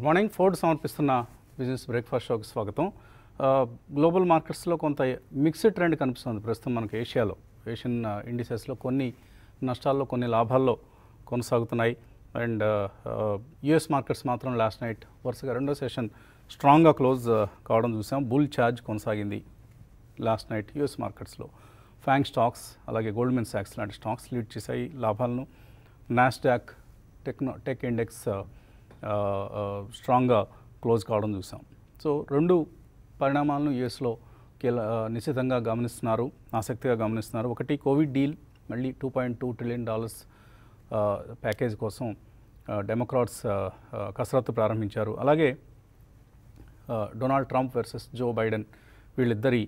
Good morning Ford సమర్పిస్తున్న business breakfast షోకి స్వాగతం. గ్లోబల్ మార్కెట్స్లో కొంత మిక్స్డ్ ట్రెండ్ కనిపిస్తుంది. ప్రస్తుతం మనకు ఏషియాలో ఏషియన్ ఇండిసెస్లో కొన్ని నష్టాల్లో కొన్ని లాభాల్లో కొనసాగుతున్నాయి. అండ్ యుఎస్ మార్కెట్స్ మాత్రం లాస్ట్ నైట్ వరుసగా రెండో సెషన్ స్ట్రాంగ్గా క్లోజ్ కావడం చూసాం. బుల్ ఛార్జ్ కొనసాగింది లాస్ట్ నైట్ యుఎస్ మార్కెట్స్లో. ఫ్యాంక్ స్టాక్స్ అలాగే గోల్డ్మెన్ సాక్స్ లాంటి స్టాక్స్ లీడ్ చేశాయి లాభాలను. నాస్డాక్ టెక్ ఇండెక్స్ స్ట్రాంగ్గా క్లోజ్ కావడం చూసాం. సో రెండు పరిణామాలను యూఎస్లో నిశ్చితంగా గమనిస్తున్నారు, ఆసక్తిగా గమనిస్తున్నారు. ఒకటి కోవిడ్ డీల్, మళ్ళీ $2.2 trillion ప్యాకేజ్ కోసం డెమోక్రాట్స్ కసరత్తు ప్రారంభించారు. అలాగే Donald Trump versus Joe Biden వీళ్ళిద్దరి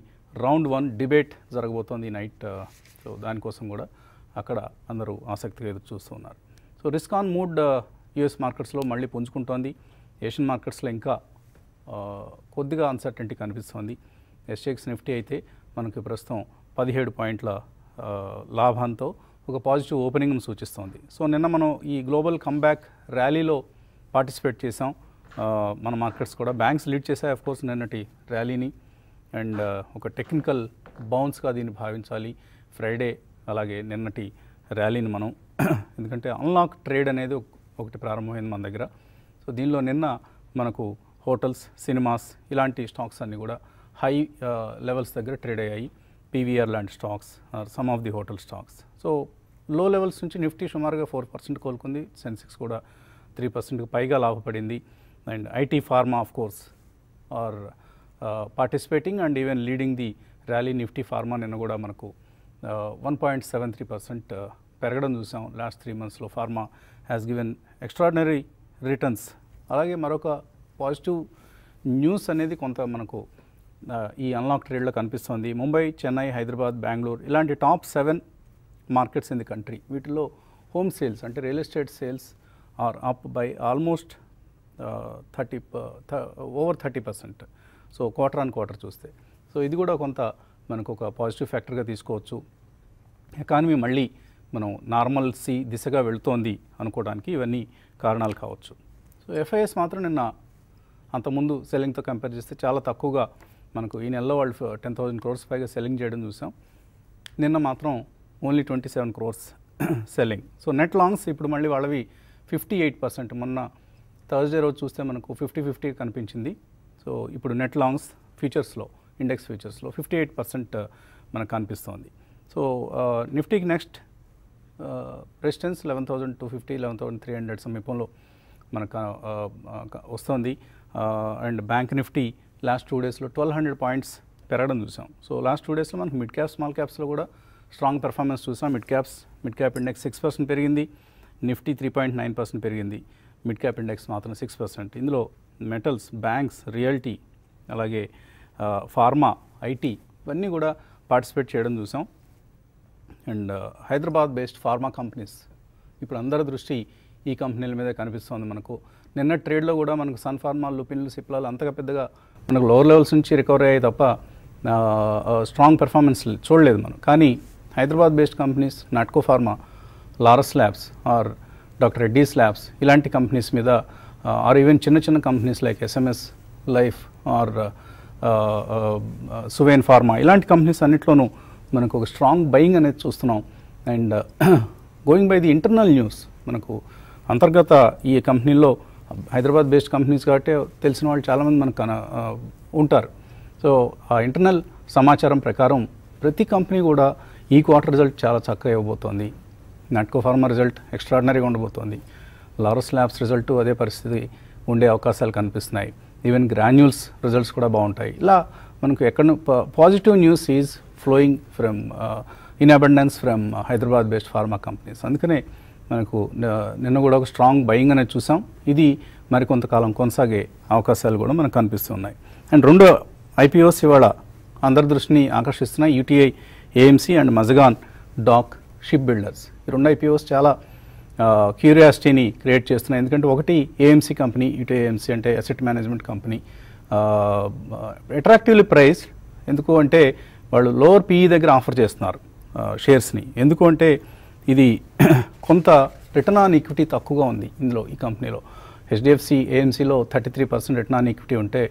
రౌండ్ 1 డిబేట్ జరగబోతోంది ఈ నైట్. సో దానికోసం కూడా అక్కడ అందరూ ఆసక్తిగా ఎదురు చూస్తూ ఉన్నారు. So risk on mood US మార్కెట్స్లో మళ్ళీ పుంజుకుంటోంది. ఏషియన్ మార్కెట్స్లో ఇంకా కొద్దిగా అన్సర్టెంటీ కనిపిస్తోంది. ఎస్జెక్స్ నిఫ్టీ అయితే మనకి ప్రస్తుతం 17 పాయింట్ల లాభంతో ఒక పాజిటివ్ ఓపెనింగ్ను సూచిస్తోంది. సో నిన్న మనం ఈ గ్లోబల్ కమ్బ్యాక్ ర్యాలీలో పార్టిసిపేట్ చేసాం. మన మార్కెట్స్ కూడా బ్యాంక్స్ లీడ్ చేశాయి అఫ్కోర్స్ నిన్నటి ర్యాలీని. అండ్ ఒక టెక్నికల్ బౌన్స్గా దీన్ని భావించాలి ఫ్రైడే అలాగే నిన్నటి ర్యాలీని మనం, ఎందుకంటే అన్లాక్ ట్రేడ్ అనేది ఒకటి ప్రారంభమైంది మన దగ్గర. సో దీనిలో నిన్న మనకు హోటల్స్, సినిమాస్ ఇలాంటి స్టాక్స్ అన్నీ కూడా హై లెవెల్స్ దగ్గర ట్రేడ్ అయ్యాయి. పీవీఆర్ లాంటి stocks, some of the hotel stocks. So low levels నుంచి నిఫ్టీ సుమారుగా 4% కోలుకుంది. సెన్సెక్స్ కూడా 3% పైగా లాభపడింది. And IT pharma of course are participating and even leading the rally. Nifty pharma నిన్న కూడా మనకు 1.73% పెరగడం చూసాం. లాస్ట్ 3 monthsలో pharma has given extraordinary returns. అలాగే మరొక పాజిటివ్ న్యూస్ అనేది కొంత మనకు ఈ అన్లాక్ ట్రేడ్లో కనిపిస్తుంది. ముంబై, చెన్నై, హైదరాబాద్, బెంగళూరు ఇలాంటి top 7 markets in the country, వీటిలో హోమ్ సేల్స్ అంటే real estate sales are up by almost over 30%. So quarter on quarter చూస్తే సో ఇది కూడా కొంత మనకు ఒక పాజిటివ్ ఫ్యాక్టర్గా తీసుకోవచ్చు. ఎకానమీ మళ్ళీ మనం నార్మల్సీ దిశగా వెళుతోంది అనుకోవడానికి ఇవన్నీ కారణాలు కావచ్చు. సో ఎఫ్ఐఎస్ మాత్రం నిన్న అంతకుముందు సెల్లింగ్తో కంపేర్ చేస్తే చాలా తక్కువగా మనకు ఈ నెలలో వాళ్ళు 10,000 crores పైగా సెల్లింగ్ చేయడం చూసాం. నిన్న మాత్రం only 27 crores selling. So net longs ఇప్పుడు మళ్ళీ వాళ్ళవి 58%. మొన్న థర్స్డే రోజు చూస్తే మనకు 50-50 కనిపించింది. సో ఇప్పుడు నెట్ లాంగ్స్ ఫ్యూచర్స్లో, ఇండెక్స్ ఫ్యూచర్స్లో 58% మనకు కనిపిస్తోంది. సో నిఫ్టీకి నెక్స్ట్ రెసిస్టెన్స్ 11,250, 11,300 సమీపంలో మనకు వస్తుంది. అండ్ బ్యాంక్ నిఫ్టీ లాస్ట్ 2 daysలో 1,200 points పెరగడం చూసాం. సో లాస్ట్ 2 daysలో మనకు మిడ్ క్యాప్స్, స్మాల్ క్యాప్స్లో కూడా స్ట్రాంగ్ పెర్ఫార్మెన్స్ చూసాం. మిడ్ క్యాప్ ఇండెక్స్ 6% పెరిగింది, నిఫ్టీ 3.9% పెరిగింది, మిడ్ క్యాప్ ఇండెక్స్ మాత్రం 6%. ఇందులో మెటల్స్, బ్యాంక్స్, రియల్టీ అలాగే ఫార్మా, ఐటీ ఇవన్నీ కూడా పార్టిసిపేట్ చేయడం చూసాం. And Hyderabad based pharma companies ఇప్పుడు అందరి దృష్టి ఈ కంపెనీల మీద కనిపిస్తుంది. మనకు నిన్న ట్రేడ్లో కూడా మనకు సన్ ఫార్మా, లుపిన్లు, సిప్లాలు అంతగా పెద్దగా మనకు లోవర్ లెవెల్స్ నుంచి రికవరీ అయ్యాయి తప్ప స్ట్రాంగ్ పెర్ఫార్మెన్స్ చూడలేదు మనం. కానీ Hyderabad based companies Natco pharma, Laurus labs or doctor Reddy's labs ఇలాంటి కంపెనీస్ మీద ఆర్ ఈవెన్ చిన్న companies like SMS life or Suven pharma ఇలాంటి కంపెనీస్ అన్నింటిలోనూ మనకు ఒక స్ట్రాంగ్ బయింగ్ అనేది చూస్తున్నాం. And going by the internal news మనకు అంతర్గత ఈ కంపెనీల్లో హైదరాబాద్ బేస్డ్ కంపెనీస్ కాబట్టి తెలిసిన వాళ్ళు చాలామంది మనకు ఉంటారు. సో ఆ ఇంటర్నల్ సమాచారం ప్రకారం ప్రతి కంపెనీ కూడా ఈ క్వార్టర్ రిజల్ట్ చాలా చక్కగా ఇవ్వబోతోంది. నాట్కో ఫార్మా రిజల్ట్ ఎక్స్ట్రాడినరీగా ఉండబోతోంది. లారస్ ల్యాబ్స్ రిజల్ట్ అదే పరిస్థితి ఉండే అవకాశాలు కనిపిస్తున్నాయి. ఈవెన్ గ్రాన్యూల్స్ రిజల్ట్స్ కూడా బాగుంటాయి. ఇలా మనకు ఎక్కడ positive news is flowing from in abundance from Hyderabad based pharma companies. అందుకనే మనకు నిన్న కూడా ఒక స్ట్రాంగ్ బయింగ్ అనేది చూసాం. ఇది మరికొంతకాలం కొనసాగే అవకాశాలు కూడా మనకు కనిపిస్తున్నాయి. అండ్ 2 ఐపీఓస్ ఇవాళ అందరి దృష్టిని ఆకర్షిస్తున్నాయి. UTI AMC and Mazagon dock ship builders. ఈ 2 ఐపీఓస్ చాలా క్యూరియాసిటీని క్రియేట్ చేస్తున్నాయి. ఎందుకంటే ఒకటి ఏఎంసీ కంపెనీ, యూటీఐ ఏఎంసీ అంటే asset management company, attractively price. ఎందుకు అంటే వాళ్ళు లోవర్ పీఈ దగ్గర ఆఫర్ చేస్తున్నారు షేర్స్ని. ఎందుకు అంటే ఇది కొంత రిటర్న్ ఆన్ ఈక్విటీ తక్కువగా ఉంది ఇందులో ఈ కంపెనీలో HDFC AMC लो 33% रिटर्न ऑन इक्विटी उंटे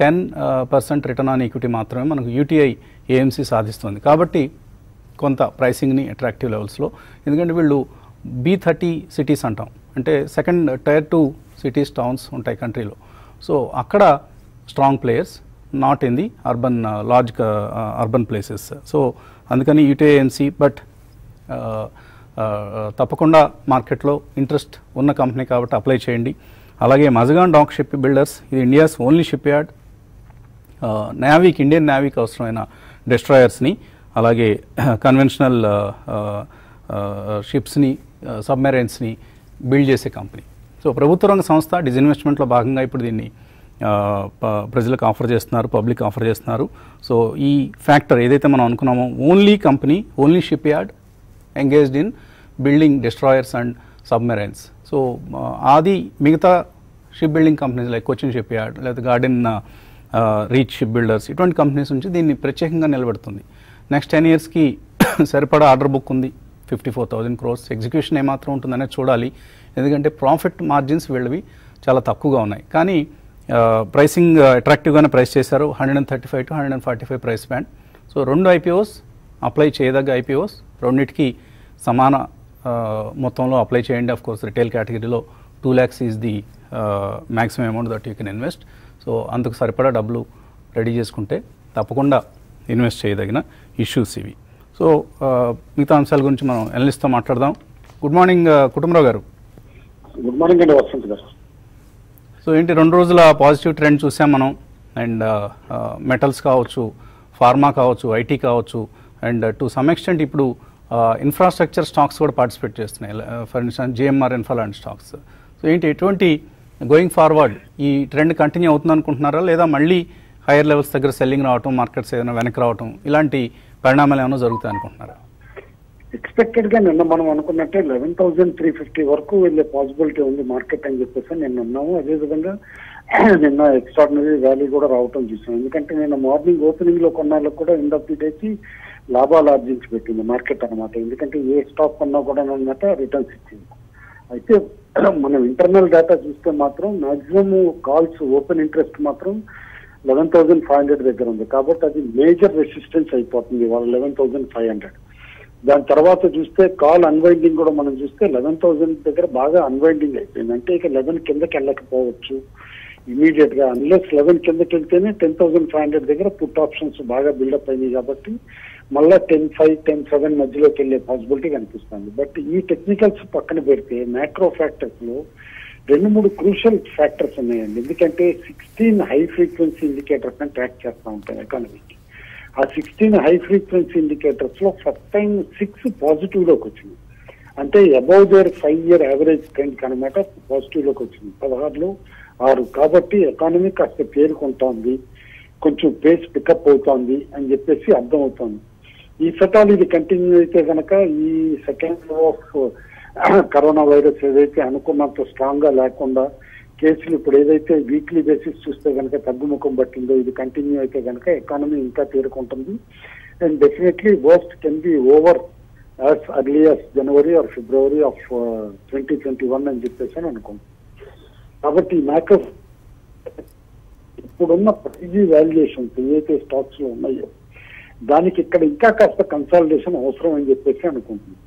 10% रिटर्न ऑन इक्विटी मात्रमे मनकु UTI AMC साधिस्तुंदी काबट्टी కొంత ప్రైసింగ్ ని అట్రాక్టివ్ లెవెల్స్ లో ఎందుకంటే వీళ్ళు B30 సిటీస్ అంటాం అంటే సెకండ్ టైర్ 2 సిటీస్ టౌన్స్ ఉంటాయి కంట్రీలో సో అక్కడ strong players not in the urban large urban places so అందుకని UTI AMC బట్ తప్పకుండా మార్కెట్లో ఇంట్రెస్ట్ ఉన్న కంపెనీ కాబట్టి అప్లై చేయండి అలాగే మజగాన్ డాక్ షిప్ బిల్డర్స్ ఇది ఇండియాస్ ఓన్లీ షిప్ యార్డ్ నేవీకి ఇండియన్ నేవీకి అవసరమైన డిస్ట్రాయర్స్ ని అలాగే కన్వెన్షనల్ షిప్స్ ని సబ్మెరైన్స్ ని బిల్డ్ చేసే కంపెనీ సో ప్రభుత్వ రంగ సంస్థ డిజిన్వెస్ట్మెంట్ లో భాగంగా ఇప్పుడు దీన్ని ప్రజలకు ఆఫర్ చేస్తున్నారు పబ్లిక్ ఆఫర్ చేస్తున్నారు సో ఈ ఫ్యాక్టర్ ఏదైతే మనం అనుకున్నామో only company only ship yard engaged in building destroyers and submarines so ఆది మిగతా ship building companies like Cochin ship yard లేదా గార్డెన్ రీచ్ షిప్ బిల్డర్స్ ఇటువంటి కంపెనీస్ నుంచి దీన్ని ప్రత్యేకంగా నిలబెడుతుంది నెక్స్ట్ 10 ఇయర్స్ కి సరిపడా ఆర్డర్ బుక్ ఉంది 54,000 crores ఎగ్జిక్యూషన్ ఏమాత్రం ఉంటుందనేది చూడాలి ఎందుకంటే ప్రాఫిట్ మార్జిన్స్ వీళ్ళవి చాలా తక్కువగా ఉన్నాయి కానీ ప్రైసింగ్ అట్రాక్టివ్గానే ప్రైస్ చేశారు 135 to 145 ప్రైస్ బ్యాండ్ సో రెండు IPOs అప్లై చేయదగ్గ IPOs రెండింటికి సమాన మొత్తంలో అప్లై చేయండి ఆఫ్ కోర్స్ రిటైల్ కేటగిరీలో 2 lakhs is the maximum amount that you can invest so అందుకు సరిపడా డబ్బులు రెడీ చేసుకుంటే తప్పకుండా ఇన్వెస్ట్ చేయదగిన ఇష్యూస్ ఇవి సో మిగతా అంశాల గురించి మనం ఎనలిస్ట్తో మాట్లాడదాం గుడ్ మార్నింగ్ కుటుంబరావు గారు గుడ్ మార్నింగ్ అండి వసంత్ గారు సో ఏంటి రెండు రోజుల పాజిటివ్ ట్రెండ్ చూసాం మనం అండ్ మెటల్స్ కావచ్చు ఫార్మా కావచ్చు ఐటీ కావచ్చు అండ్ టు సమ్ ఎక్స్టెంట్ ఇప్పుడు ఇన్ఫ్రాస్ట్రక్చర్ స్టాక్స్ కూడా పార్టిసిపేట్ చేస్తున్నాయి ఫర్ ఇన్స్టాన్స్ GMR Infra లాంటి స్టాక్స్ సో ఏంటి ఎటువంటి గోయింగ్ ఫార్వర్డ్ ఈ ట్రెండ్ కంటిన్యూ అవుతుంది అనుకుంటున్నారా లేదా మళ్ళీ హైయర్ లెవెల్స్ దగ్గర సెల్లింగ్ రావటం మార్కెట్స్ ఏదైనా వెనక్కి రావటం ఇలాంటి పరిణామాలు ఏమైనా జరుగుతాయి అనుకుంటున్నారా ఎక్స్పెక్టెడ్ గా నిన్న మనం అనుకున్నట్టే 11,350 వరకు వెళ్ళే పాసిబిలిటీ ఉంది మార్కెట్ అని చెప్పేసి నిన్న ఉన్నాము అదేవిధంగా నిన్న ఎక్స్ట్రాడినరీ వ్యాల్యూ కూడా రావటం చూసాం ఎందుకంటే నిన్న మార్నింగ్ ఓపెనింగ్ లో కొన్నాళ్ళకు కూడా ఎండ్ ఆఫ్ ది డేకి లాభాలు ఆర్జించి పెట్టింది మార్కెట్ అనమాట ఎందుకంటే ఏ స్టాక్ కొన్నా కూడా అనమాట రిటర్న్స్ ఇచ్చింది అయితే మనం ఇంటర్నల్ డేటా చూస్తే మాత్రం మాక్సిమం కాల్స్ ఓపెన్ ఇంట్రెస్ట్ మాత్రం 11,500 దగ్గర ఉంది కాబట్టి అది మేజర్ రెసిస్టెన్స్ అయిపోతుంది ఇవాళ 11,500 దాని తర్వాత చూస్తే కాల్ అన్వైండింగ్ కూడా మనం చూస్తే 11,000 దగ్గర బాగా అన్వైండింగ్ అయిపోయింది అంటే ఇక 11 కిందకి వెళ్ళకపోవచ్చు ఇమీడియట్ గా అన్లెస్ 11 కిందకి వెళ్తేనే 10,500 దగ్గర పుట్ ఆప్షన్స్ బాగా బిల్డప్ అయినాయి కాబట్టి మళ్ళీ 10.5, 10.7 మధ్యలోకి వెళ్ళే పాసిబిలిటీ కనిపిస్తుంది బట్ ఈ టెక్నికల్స్ పక్కన పెడితే మ్యాక్రో ఫ్యాక్టర్స్ లో రెండు మూడు క్రూషియల్ ఫ్యాక్టర్స్ ఉన్నాయండి ఎందుకంటే 16 హై ఫ్రీక్వెన్సీ ఇండికేటర్స్ అని ట్రాక్ చేస్తూ ఉంటాయి ఎకానమీకి ఆ 16 హై ఫ్రీక్వెన్సీ ఇండికేటర్స్ లో ఫస్ట్ టైం 6 పాజిటివ్ లోకి వచ్చింది అంటే above there 5 year average trend అనమాట పాజిటివ్ లోకి వచ్చింది 16లో 6 కాబట్టి ఎకానమీ కాస్త పేరుకుంటోంది కొంచెం పేస్ పికప్ అవుతోంది అని చెప్పేసి అర్థం అవుతోంది ఈ సెటాల్ ఇది కంటిన్యూ అయితే కనుక ఈ second wave of corona virus ఏదైతే అనుకున్నంత స్ట్రాంగ్ గా లేకుండా కేసులు ఇప్పుడు ఏదైతే వీక్లీ బేసిస్ చూస్తే కనుక తగ్గుముఖం పట్టిందో ఇది కంటిన్యూ అయితే కనుక ఎకానమీ ఇంకా తేరుకుంటుంది and definitely worst can be over as early as January or February of 2021 అని చెప్పేసి అని అనుకుంది కాబట్టి మ్యాకప్ ఇప్పుడున్న ప్రైజీ వాల్యుయేషన్స్ ఏవైతే స్టాక్స్ లో ఉన్నాయో దానికి ఇక్కడ ఇంకా కాస్త కన్సాలిడేషన్ అవసరం అని చెప్పేసి అనుకుంటుంది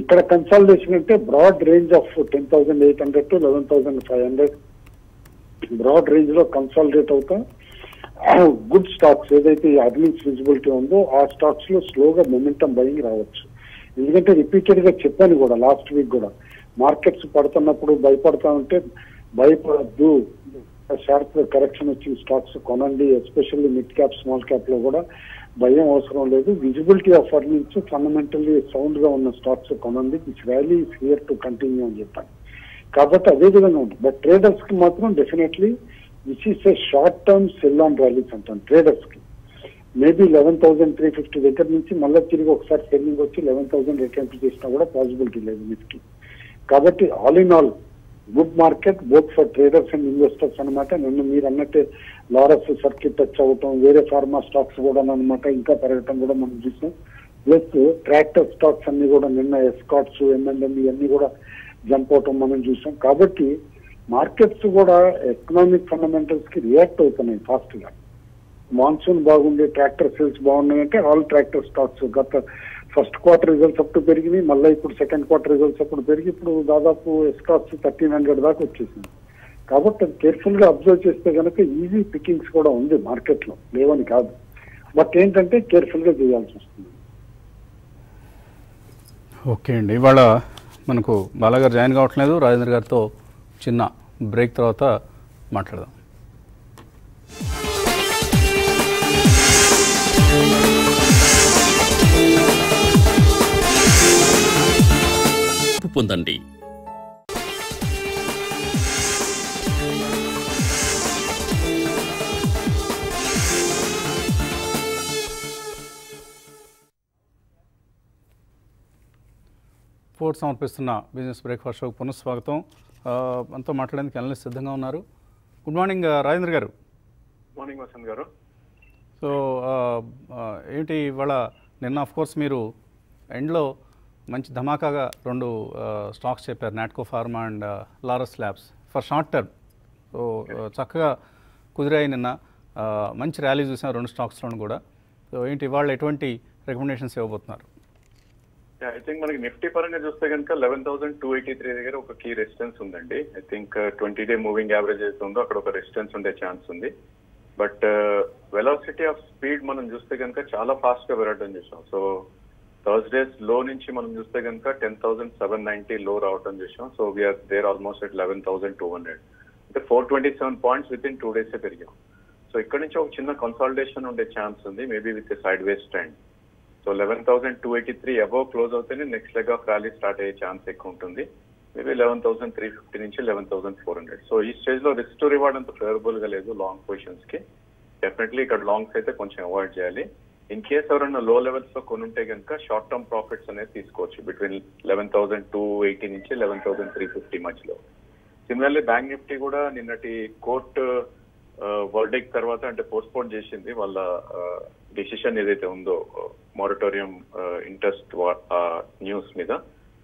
ఇక్కడ కన్సాలిడేషన్ అంటే broad range of 10,800 to 11,500 broad range లో కన్సాలిడేట్ అవుతా గుడ్ స్టాక్స్ ఏదైతే అర్నింగ్స్ విజిబిలిటీ ఉందో ఆ స్టాక్స్ లో స్లోగా మొమెంటం బయింగ్ రావచ్చు ఎందుకంటే రిపీటెడ్ గా చెప్పాను కూడా లాస్ట్ వీక్ కూడా మార్కెట్స్ పడుతున్నప్పుడు భయపడతా ఉంటే భయపడద్దు షార్ప్ కరెక్షన్ వచ్చిన స్టాక్స్ కొనండి especially mid cap small cap లో కూడా భయం అవసరం లేదు visibility of earnings fundamentally sound గా ఉన్న స్టాక్స్ కొనండి this valley is here to continue అని చెప్పాను కాబట్టి అదే విధంగా ఉంటుంది బట్ ట్రేడర్స్ కి మాత్రం definitely this is a short term sell on rallies అంటాను ట్రేడర్స్ కి మేబీ 11,350 దగ్గర నుంచి మళ్ళీ తిరిగి ఒకసారి సెల్లింగ్ వచ్చి 11,000 అటెంప్ట్ చేసినా కూడా పాసిబిలిటీ లేదు నిఫ్టీ కాబట్టి all in all good market both for traders and investors అనమాట నిన్న మీరు అన్నట్టే లారస్ సర్కిట్ టచ్ అవ్వటం వేరే ఫార్మా స్టాక్స్ కూడా అనమాట ఇంకా పెరగటం కూడా మనం చూసాం ప్లస్ ట్రాక్టర్ స్టాక్స్ అన్ని కూడా నిన్న ఎస్కాట్స్ M&M ఇవన్నీ కూడా జంప్ అవటం మనం చూసాం కాబట్టి మార్కెట్స్ కూడా ఎకనామిక్ ఫండమెంటల్స్ కి రియాక్ట్ అవుతున్నాయి ఫాస్ట్ గా. మాన్సూన్ బాగుంది, ట్రాక్టర్ సేల్స్ బాగున్నాయి అంటే ఆల్ ట్రాక్టర్ స్టాక్స్ గత ఫస్ట్ క్వార్టర్ రిజల్ట్స్ అప్పుడు పెరిగినాయి, మళ్ళీ ఇప్పుడు సెకండ్ క్వార్టర్ రిజల్ట్స్ అప్పుడు పెరిగి ఇప్పుడు దాదాపు స్టాక్స్ 1300 దాకా వచ్చేసింది. కాబట్టి అది కేర్ఫుల్ గా అబ్జర్వ్ చేస్తే కనుక ఈజీ పికింగ్స్ కూడా ఉంది మార్కెట్ లో, లేవని కాదు, బట్ ఏంటంటే కేర్ఫుల్ గా చేయాల్సి వస్తుంది. ఓకే అండి, ఇవాళ మనకు బాలాగారు జాయిన్ కావట్లేదు, రాజేంద్ర గారితో చిన్న బ్రేక్ తర్వాత మాట్లాడదాం. పొందండి స్పోర్ట్స్ సమర్పిస్తున్న బిజినెస్ బ్రేక్ఫాస్ట్ షోకు పునఃస్వాగతం. మనతో మాట్లాడేందుకు అనలిస్ట్ సిద్ధంగా ఉన్నారు. గుడ్ మార్నింగ్ రాజేంద్ర గారు. మార్నింగ్ వసంత్ గారు. సో ఏంటి ఇవాళ, నిన్న ఆఫ్ కోర్స్ మీరు ఎండ్లో మంచి ధమాకాగా రెండు స్టాక్స్ చెప్పారు, Natco pharma and Laurus labs for short term. So చక్కగా కుదిరాయి, నిన్న మంచి ర్యాలీ చూసాం రెండు స్టాక్స్లోను కూడా. సో ఏంటి ఇవాళ ఎటువంటి రికమెండేషన్స్ ఇవ్వబోతున్నారు? ఐ థింక్ మనకి నిఫ్టీ పరంగా చూస్తే కనుక 11,283 దగ్గర ఒక కీ రెసిస్టెన్స్ ఉందండి. I think 20-day moving average అయితే ఉందో అక్కడ ఒక రెసిస్టెన్స్ ఉండే ఛాన్స్ ఉంది. బట్ వెలాసిటీ ఆఫ్ స్పీడ్ మనం చూస్తే కనుక చాలా ఫాస్ట్ గా పెరగడం చూసాం. సో థర్స్డేస్ లో నుంచి మనం చూస్తే కనుక 10,790 లో రావడం చూసాం. So we're there almost at 11,200, అంటే 427 points వితిన్ 2 days పెరిగాం. సో ఇక్కడ నుంచి ఒక చిన్న కన్సాలిడేషన్ ఉండే ఛాన్స్ ఉంది, maybe with sideways trend. So 11,283 above close అవుతేనే next leg of rally start అయ్యే ఛాన్స్ ఎక్కువ ఉంటుంది, మేబీ 11,350 నుంచి 11,400. సో ఈ స్టేజ్ లో రిస్క్ టు రివార్డ్ అంత ఫేవరబుల్ గా లేదు లాంగ్ పొజిషన్స్ కి. డెఫినెట్లీ ఇక్కడ లాంగ్స్ అయితే కొంచెం అవాయిడ్ చేయాలి. ఇన్ కేస్ ఎవరైనా లో లెవెల్స్ లో కొని ఉంటే కనుక షార్ట్ టర్మ్ ప్రాఫిట్స్ అనేది తీసుకోవచ్చు బిట్వీన్ 11,280 నుంచి 11,350 మధ్యలో. సిమిలర్లీ బ్యాంక్ నిఫ్టీ కూడా నిన్నటి కోర్టు వర్డిక్ట్ తర్వాత, అంటే పోస్ట్పోన్ చేసింది వాళ్ళ డిసిషన్ ఏదైతే ఉందో మోరటోరియం ఇంట్రెస్ట్ న్యూస్ మీద.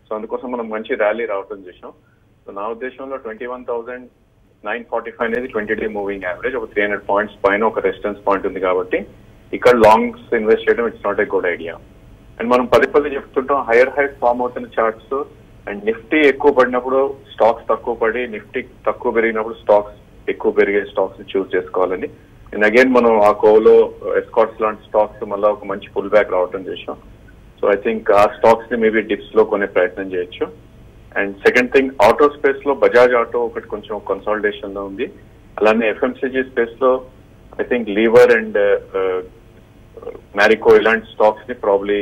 సో అందుకోసం మనం మంచి ర్యాలీ రావడం చేసాం. సో నా ఉద్దేశంలో 21,945 అనేది 20-day మూవింగ్ యావరేజ్, ఒక 300 points పైన ఒక రెసిస్టెన్స్ పాయింట్ ఉంది కాబట్టి ఇక్కడ లాంగ్స్ ఇన్వెస్ట్ చేయడం it's not a good idea. And మనం పదే పదే చెప్తుంటాం హైయర్ హై ఫామ్ అవుతున్న చార్ట్స్, అండ్ నిఫ్టీ ఎక్కువ పడినప్పుడు స్టాక్స్ తక్కువ పడి, నిఫ్టీ తక్కువ పెరిగినప్పుడు స్టాక్స్ ఎక్కువ పెరిగే స్టాక్స్ ని చూస్ చేసుకోవాలని. అండ్ అగైన్ మనం ఆ కోలో ఎస్కాట్స్ లాంటి స్టాక్స్ మళ్ళీ ఒక మంచి ఫుల్ బ్యాక్ రావడం చేసాం. సో ఐ థింక్ ఆ స్టాక్స్ ని మేబీ డిప్స్ లో కొనే ప్రయత్నం చేయొచ్చు. And second thing, auto space లో బజాజ్ ఆటో ఒకటి కొంచెం కన్సాలిడేషన్ లో ఉంది. అలానే ఎఫ్ఎంసీజీ స్పేస్ లో I think Lever and Marico ఇలాంటి స్టాక్స్ ని ప్రాబ్లీ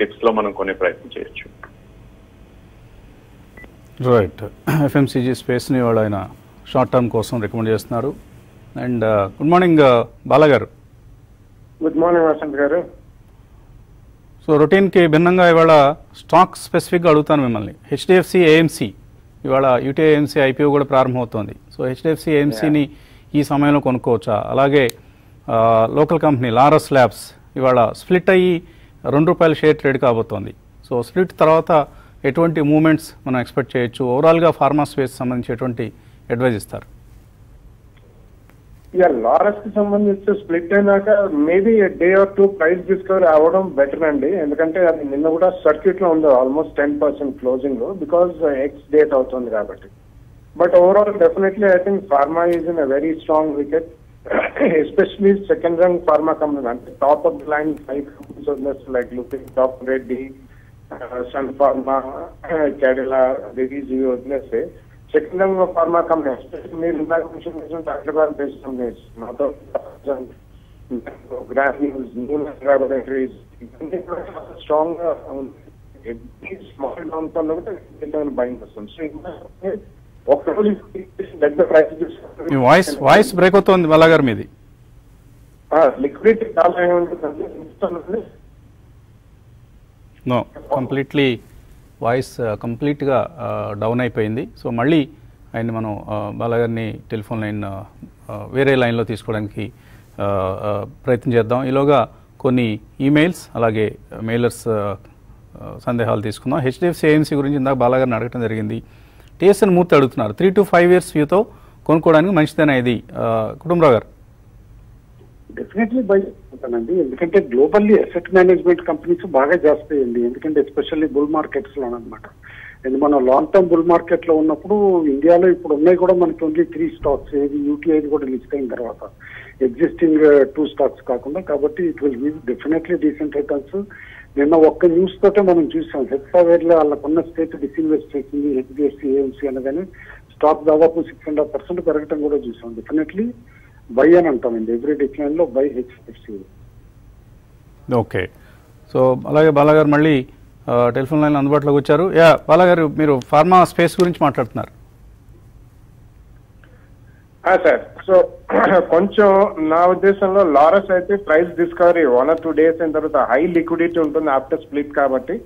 డిప్స్ లో మనం కొనే ప్రయత్నం చేయొచ్చు. రైట్, ఎఫ్ఎంసీజీ స్పేస్ ని వాళ్ళు ఆయన షార్ట్ టర్మ్ కోసం రికమెండ్ చేస్తున్నారు. అండ్ గుడ్ మార్నింగ్ బాలాగారు. Good morning Vasant garu. So రొటీన్కి భిన్నంగా ఇవాళ స్టాక్ స్పెసిఫిక్గా అడుగుతాను మిమ్మల్ని. హెచ్డిఎఫ్సి ఏఎంసీ, ఇవాళ యూటీఐ ఏఎంసీ ఐపీఓ కూడా ప్రారంభమవుతోంది. సో హెచ్డిఎఫ్సి ఏఎంసీని ఈ సమయంలో కొనుక్కోవచ్చా? అలాగే లోకల్ కంపెనీ లారస్ ల్యాబ్స్ ఇవాళ స్ప్లిట్ అయ్యి ₹2 షేర్ ట్రేడ్ కాబోతోంది. సో స్ప్లిట్ తర్వాత ఎటువంటి మూమెంట్స్ మనం ఎక్స్పెక్ట్ చేయొచ్చు? ఓవరాల్గా ఫార్మా స్పేస్ సంబంధించి ఎటువంటి అడ్వైజ్ ఇస్తారు? ఇక లారస్ కి సంబంధించి స్ప్లిట్ అయినాక maybe day or 2 price discovery అవ్వడం బెటర్ అండి. ఎందుకంటే అది నిన్న కూడా సర్క్యూట్ లో ఉంది ఆల్మోస్ట్ 10% క్లోజింగ్ లో, బికాస్ ఎక్స్ డేట్ అవుతుంది కాబట్టి. But overall definitely I think pharma is in a very strong wicket, especially second rank pharma company అంటే top of the line 5 companies like Lupin, doctor Reddy, sun pharma, Kerala, రివీజ్ ఇవి వదిలేస్తే second rank pharma company especially మీరు Hyderabad based companies నాతో strong గా ఉంది. Small down fall కూడా buying వస్తుంది. సో ఒకరోజు పెద్ద ప్రైస్ వాయిస్ బ్రేక్ అవుతుంది బాలాగారు మీది. లిక్విడిటీ చాలా ఏముంటుంది, కంప్లీట్లీ వాయిస్ కంప్లీట్గా డౌన్ అయిపోయింది. సో మళ్ళీ ఆయన్ని మనం బాలాగారిని టెలిఫోన్ లైన్ వేరే లైన్లో తీసుకోవడానికి ప్రయత్నం చేద్దాం. ఈలోగా కొన్ని ఈమెయిల్స్ అలాగే మెయిలర్స్ సందేహాలు తీసుకుందాం. హెచ్డిఎఫ్సి ఏఎంసీ గురించి ఇందాక బాలాగారిని అడగడం జరిగింది. TCS and Moorth adugutunnaru 3 to 5 years view tho konukodaniki manchidena idi Kutumrao garu. Definitely by అండి ఎందుకంటే గ్లోబల్లీ అసెట్ మేనేజ్మెంట్ కంపెనీస్ బాగా జాస్తి అయ్యండి. ఎందుకంటే ఎస్పెషల్లీ బుల్ మార్కెట్స్లో అనమాట. ఎందుకంటే మనం లాంగ్ టర్మ్ బుల్ మార్కెట్లో ఉన్నప్పుడు ఇండియాలో ఇప్పుడు ఉన్నాయి కూడా మనకి ఓన్లీ 3 స్టాక్స్, ఏది యూటీఐ కూడా లిస్ట్ అయిన తర్వాత ఎగ్జిస్టింగ్ 2 స్టాక్స్ కాకుండా. కాబట్టి it will give definitely decent returns. నిన్న ఒక్క న్యూస్ తోటే మనం చూసాం, హెక్సావేర్లో వాళ్ళకున్న స్టేట్ డిస్ఇన్వెస్ట్ చేసింది హెచ్డిఎఫ్సి ఏఎంసీ అనగానే స్టాక్ దాదాపు 6.5% పెరగటం కూడా చూసాం. డెఫినెట్లీ బై అని అంటామండి, ఎవ్రీ డిక్లైన్ లో బై హెచ్ఎఫ్సి. ఓకే, సో అలాగే బాలాగారు మళ్ళీ టెలిఫోన్ లైన్ అందుబాటులోకి వచ్చారు. యా బాలాగారు, మీరు ఫార్మా స్పేస్ గురించి మాట్లాడుతున్నారు. సార్, సో కొంచెం నా ఉద్దేశంలో లారస్ అయితే ప్రైస్ డిస్కవరీ 1 or 2 days అయిన తర్వాత హై లిక్విడిటీ ఉంటుంది ఆఫ్టర్ స్ప్లిట్, కాబట్టి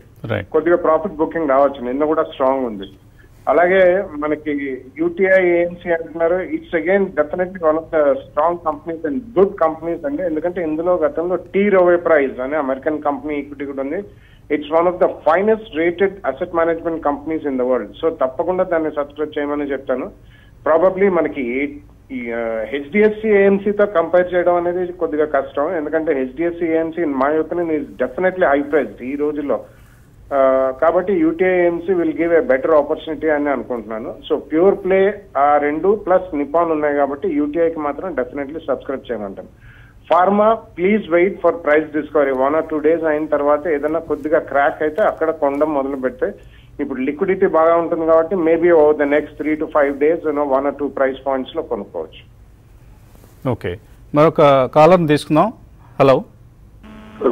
కొద్దిగా ప్రాఫిట్ బుకింగ్ రావచ్చు. నిన్న కూడా స్ట్రాంగ్ ఉంది. అలాగే మనకి యూటీఐ ఏఎంసీ అంటున్నారు, it's again definitely one of the strong companies and good companies అండి. ఎందుకంటే ఇందులో గతంలో టీ రోవే ప్రైజ్ అనే అమెరికన్ కంపెనీ ఈక్విటీ కూడా ఉంది. It's one of the finest rated asset management companies in the world. So తప్పకుండా దాన్ని సబ్స్క్రైబ్ చేయమని చెప్తాను. ప్రాబబ్లీ మనకి హెచ్డిఎఫ్సి ఏఎంసీతో కంపేర్ చేయడం అనేది కొద్దిగా కష్టం, ఎందుకంటే HDFC AMC in my opinion is definitely high price ఈ రోజుల్లో. కాబట్టి UTI AMC will give a better opportunity అని అనుకుంటున్నాను. సో ప్యూర్ ప్లే ఆ 2 ప్లస్ నిపాన్ ఉన్నాయి కాబట్టి యూటీఐకి మాత్రం డెఫినెట్లీ సబ్స్క్రైబ్ చేయమంటాను. Pharma please wait for price discovery 1 or 2 days అయిన తర్వాత ఏదైనా కొద్దిగా క్రాక్ అయితే అక్కడ కొండం మొదలు పెడితే, ఇప్పుడు లిక్విడిటీ బాగా ఉంటుంది కాబట్టి maybe over the next 3 to 5 days 1 or 2 price points లో కొనుక్కోవచ్చు. ఓకే, మరొక కాలర్ తీసుకుందాం. Hello,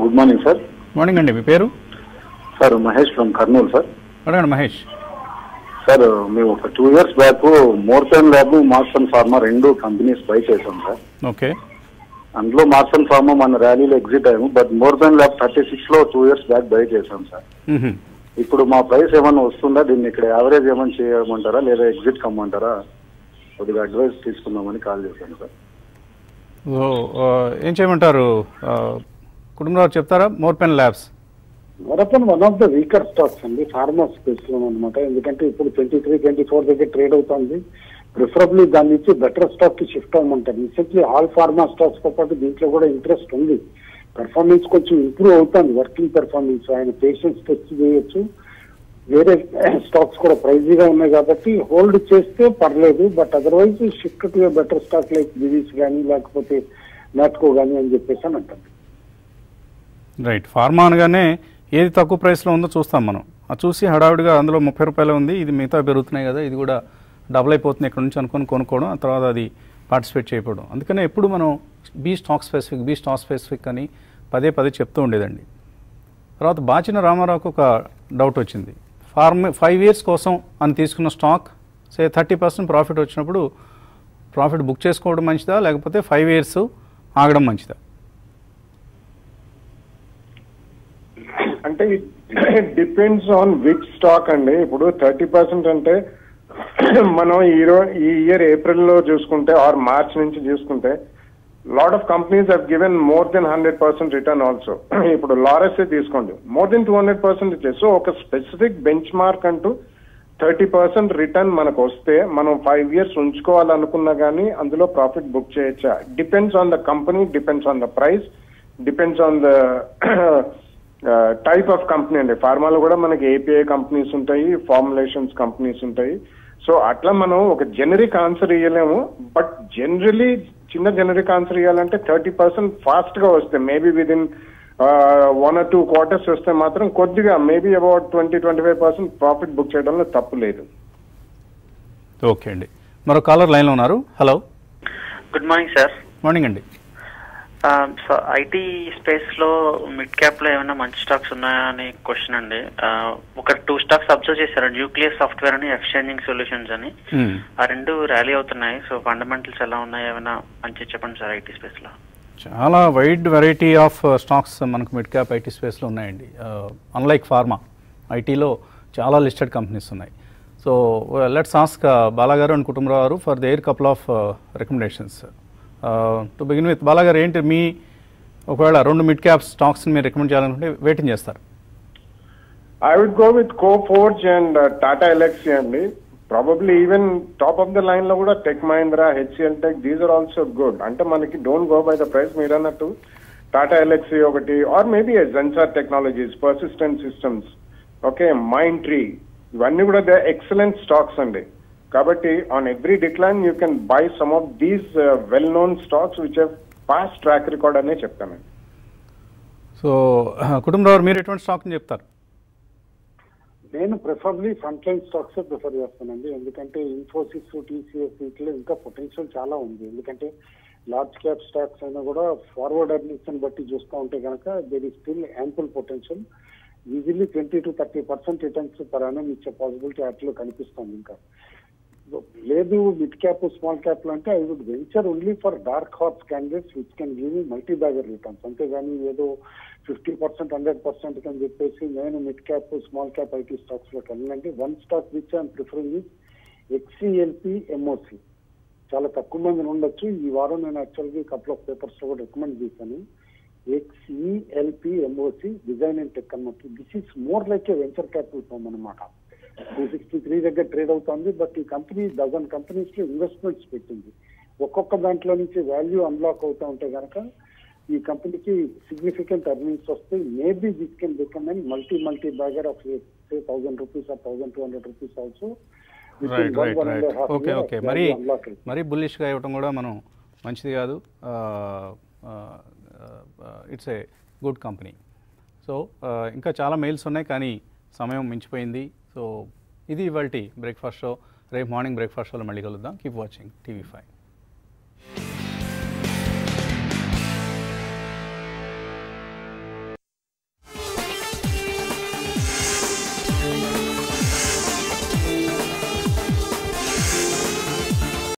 good morning sir. Morning అండి, మీ పేరు? Sir Mahesh from Kurnool sir. అడగండి మహేష్. సార్ మేము ఒక 2 years back మోర్సన్ lab, Marson pharma 2 companies buy చేసాం సార్. ఓకే, అందులో మార్సన్ ఫార్మా మన ర్యాలీలో ఎగ్జిట్ అయ్యాము, బట్ మోర్సన్ ల్యాబ్ 36లో 2 years బ్యాక్ బై చేసాం సార్. ఇప్పుడు మా ప్రైస్ ఏమైనా వస్తుందా? దీన్ని ఇక్కడ యావరేజ్ ఏమైనా చేయమంటారా లేదా ఎగ్జిట్ కమ్మంటారా? కొద్దిగా అడ్వైస్ తీసుకుందామని కాల్ చేశాను సార్. ఏం చేయమంటారు కుటుంబరావు, చెప్తారా? మోర్సన్ ల్యాబ్స్ మరొకన్ one of the weaker stocks అండి ఫార్మా స్పేస్ లో అనమాట. ఎందుకంటే ఇప్పుడు 23-24 దగ్గర ట్రేడ్ అవుతుంది. ప్రిఫరబ్లీ దాని నుంచి బెటర్ స్టాక్ కి షిఫ్ట్ అవ్వమంటారు. రీసెంట్లీ ఆల్ ఫార్మా స్టాక్స్ తో పాటు దీంట్లో కూడా ఇంట్రెస్ట్ ఉంది. పెర్ఫార్మెన్స్ కొంచెం ఇంప్రూవ్ అవుతుంది, వర్కింగ్ పెర్ఫార్మెన్స్. ఆయన పేషెంట్స్ టెస్ట్ చేయొచ్చు. వేరే స్టాక్స్ కూడా ప్రైజీగా ఉన్నాయి కాబట్టి హోల్డ్ చేస్తే పర్లేదు, but otherwise shift to a better stock like Divi's కానీ లేకపోతే నాట్కో కానీ అని చెప్పేసి అని అంటారు. రైట్, ఫార్మా అనగానే ఏది తక్కువ ప్రైస్లో ఉందో చూస్తాం మనం. అది చూసి హడావిడిగా అందులో 30 రూపాయలు ఉంది, ఇది మిగతా పెరుగుతున్నాయి కదా, ఇది కూడా డబుల్ అయిపోతుంది ఇక్కడ నుంచి అనుకుని కొనుక్కోవడం, ఆ తర్వాత అది పార్టిసిపేట్ చేయకపోవడం. అందుకనే ఎప్పుడు మనం బీ స్టాక్ స్పెసిఫిక్ అని పదే చెప్తూ ఉండేదండి. తర్వాత బాచిన రామారావుకు ఒక డౌట్ వచ్చింది. 5 years కోసం అని తీసుకున్న స్టాక్ సే 30% ప్రాఫిట్ వచ్చినప్పుడు ప్రాఫిట్ బుక్ చేసుకోవడం మంచిదా లేకపోతే 5 years ఆగడం మంచిదా? అంటే it depends on which stock అండి. ఇప్పుడు 30% అంటే మనం ఈ ఇయర్ ఏప్రిల్లో చూసుకుంటే ఆర్ మార్చ్ నుంచి చూసుకుంటే lot of companies have given more than 100% return also. ఇప్పుడు లారస్ తీసుకోండి, మోర్ దెన్ 200% ఇచ్చేసి ఒక స్పెసిఫిక్ బెంచ్ మార్క్ అంటూ 30% రిటర్న్ మనకు వస్తే మనం 5 years ఉంచుకోవాలనుకున్నా కానీ అందులో ప్రాఫిట్ బుక్ చేయొచ్చా? Depends on the company, depends on the price, depends on the type of company అండి. ఫార్మాలో కూడా మనకి ఏపీఐ కంపెనీస్ ఉంటాయి, ఫార్ములేషన్స్ కంపెనీస్ ఉంటాయి. సో అట్లా మనం ఒక జనరిక్ ఆన్సర్ ఇవ్వలేము, బట్ జనరలీ చిన్న జనరిక్ ఆన్సర్ ఇవ్వాలంటే 30% ఫాస్ట్గా వస్తే మేబీ విదిన్ 1 or 2 quarters వస్తే మాత్రం కొద్దిగా మేబీ అబౌట్ 20-25% ప్రాఫిట్ బుక్ చేయడంలో తప్పు లేదు. ఓకే అండి, మరో కాలర్ లైన్లో ఉన్నారు. Hello, good morning sir. Morning అండి. సో ఐటీ స్పేస్లో మిడ్ క్యాప్లో ఏమైనా మంచి స్టాక్స్ ఉన్నాయా అనే క్వశ్చన్ అండి. ఒక 2 stocks అబ్జర్వ్ చేశారు, న్యూక్లియస్ సాఫ్ట్వేర్ అని, Xchangesolutions అని. ఆ 2 ర్యాలీ అవుతున్నాయి. సో ఫండమెంటల్స్ ఎలా ఉన్నాయి, ఏమైనా మంచి చెప్పండి సార్. ఐటీ స్పేస్లో చాలా వైడ్ వెరైటీ ఆఫ్ స్టాక్స్ మనకు మిడ్ క్యాప్ ఐటీ స్పేస్లో ఉన్నాయండి. అన్లైక్ ఫార్మా, ఐటీలో చాలా లిస్టెడ్ కంపెనీస్ ఉన్నాయి. సో లెట్స్ ఆస్క్ బాలాగారు అండ్ కుటుంబరావు గారు for their couple of recommendations. To begin with బాలాగారు, ఏంటి మీ ఒకవేళ 2 మిడ్ క్యాప్ స్టాక్స్ మీరు రికమెండ్ చేయాలనుకుంటే వెయిటింగ్ చేస్తారు? I would go with Coforge and Tata ఎలక్సీ అండి. Probably even top of the line, Tech Mahindra, HCL Tech, these are also good. Ante manaki don't go by the price. Meeranatu Tata LXC okati, or maybe a Zensar Technologies, Persistent Systems, okay, Mindtree. Ivanni kuda they are excellent stocks andi. Kabatti on every decline you can buy some of these well-known stocks which have past track record ane cheptanu. So Kutumrao meer etvanti stock ni cheptaru? నేను preferably front line stocks prefer చేస్తానండి. ఎందుకంటే Infosys, TCS వీటిలో ఇంకా potential చాలా ఉంది. ఎందుకంటే large cap stocks అయినా కూడా ఫార్వర్డ్ ఎర్నింగ్స్ని బట్టి చూస్తూ ఉంటే కనుక there is still ample potential. Easily 20 to 30% returns పరానే ఇచ్చే పాసిబిలిటీ వాటిలో కనిపిస్తుంది. ఇంకా లేదు మిడ్ క్యాప్, స్మాల్ క్యాప్లు అంటే I would venture only for dark horse candidates which can give multi bagger returns. అంతేగాని ఏదో 50%, 100% అని చెప్పేసి నేను mid cap, small cap IT స్టాక్స్లో కలిగినండి. One stock which I'm preferring is HCLP MOC. చాలా తక్కువ మంది ఉండొచ్చు. ఈ వారం నేను యాక్చువల్గా కపుల్ ఆఫ్ పేపర్స్లో కూడా రికమెండ్ చేశాను. HCLP MOC design and tech అనమాట. This is more like a venture capital firm అనమాట. 263 దగ్గర ట్రేడ్ అవుతుంది. బట్ ఈ కంపెనీ డజన్ కంపెనీస్ లో ఇన్వెస్ట్మెంట్స్ పెట్టింది. ఒక్కొక్క దాంట్లో నుంచి వాల్యూ అన్లాక్ అవుతూ ఉంటే కనుక ఈ కంపెనీకి సిగ్నిఫికెంట్ ఎర్నింగ్స్ వస్తాయి. Maybe this can become and multi bagger of ₹1000 or ₹1200 also. Okay okay మరి బుల్లిష్ గా ఇవ్వడం కూడా మనం మంచిది కాదు. It's a good company. So ఇంకా చాలా మెయిల్స్ ఉన్నాయి కానీ సమయం మించిపోయింది. సో ఇది ఇవాల్టి బ్రేక్ఫాస్ట్ షో. రేపు మార్నింగ్ బ్రేక్ఫాస్ట్ షోలో మళ్ళీ కలుద్దాం. Keep watching TV 5.